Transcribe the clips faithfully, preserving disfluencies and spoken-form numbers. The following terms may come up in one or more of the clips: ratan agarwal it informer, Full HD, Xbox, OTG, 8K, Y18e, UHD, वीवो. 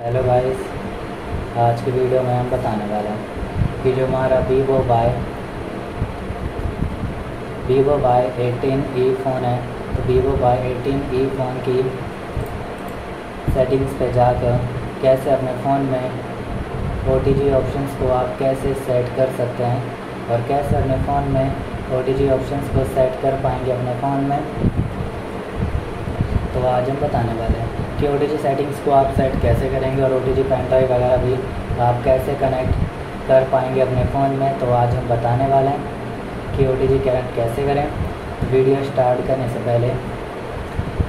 Hello guys, आज की video में हम बताने वाला हैं कि जो हमारा वीवो Y वीवो Y eighteen E phone है, तो वीवो Y eighteen E phone की सेटिंग्स पे जाकर कैसे अपने फ़ोन में ओटीजी ऑप्शंस को आप कैसे सेट कर सकते हैं और कैसे अपने फ़ोन में ओटीजी ऑप्शंस को सेट कर पाएंगे अपने फ़ोन में। तो आज हम बताने वाले हैं कि ओटीजी सेटिंग्स को आप सेट कैसे करेंगे और ओटीजी पेन ड्राइव वगैरह भी आप कैसे कनेक्ट कर पाएंगे अपने फ़ोन में। तो आज हम बताने वाले हैं कि ओटीजी कनेक्ट कैसे करें। वीडियो स्टार्ट करने से पहले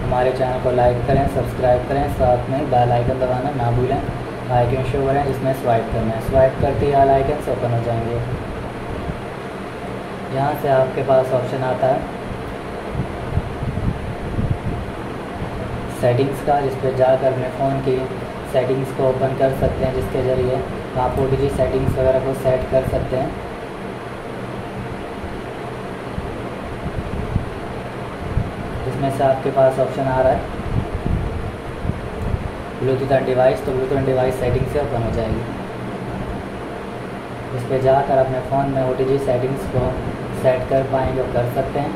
हमारे चैनल को लाइक करें, सब्सक्राइब करें, साथ में बेल आइकन दबाना ना भूलें। आइकन शो करें, इसमें स्वाइप करना है। स्वाइप करते ही ऑल आइकन ओपन हो जाएंगे। यहाँ से आपके पास ऑप्शन आता है सेटिंग्स का, जिस पर जाकर अपने फ़ोन की सेटिंग्स को ओपन कर सकते हैं, जिसके ज़रिए आप ओटीजी सेटिंग्स वगैरह को सेट कर सकते हैं। जिसमें से आपके पास ऑप्शन आ रहा है ब्लूटूथ एंड डिवाइस, तो ब्लूटूथ एंड डिवाइस सेटिंग से ओपन हो जाएगी। इस पर जाकर अपने फ़ोन में ओटीजी सेटिंग्स को सेट कर पाएंगे और कर सकते हैं।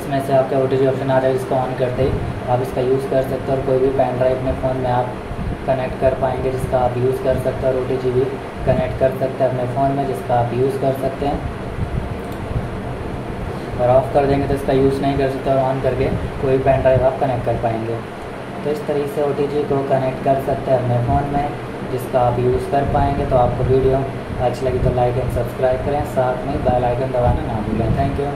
इसमें से आपका ओटीजी ऑप्शन आ रहा है, इसको ऑन करते ही आप इसका यूज़ कर सकते हो और कोई भी पेन ड्राइव में फ़ोन में आप कनेक्ट कर पाएंगे, जिसका आप यूज़ कर सकते हो। और ओटीजी भी कनेक्ट कर सकते हैं अपने फ़ोन में, जिसका आप यूज़ कर सकते हैं। और ऑफ़ कर देंगे तो इसका यूज़ नहीं कर सकते, और ऑन करके कोई पेन ड्राइव आप कनेक्ट कर पाएंगे। तो इस तरीके से ओटीजी को कनेक्ट कर सकते हैं अपने फ़ोन में, जिसका आप यूज़ कर पाएंगे। तो आपको वीडियो अच्छी लगी तो लाइक एंड सब्सक्राइब करें, साथ में बेल आइकन दबाना ना भूलें। Thank you.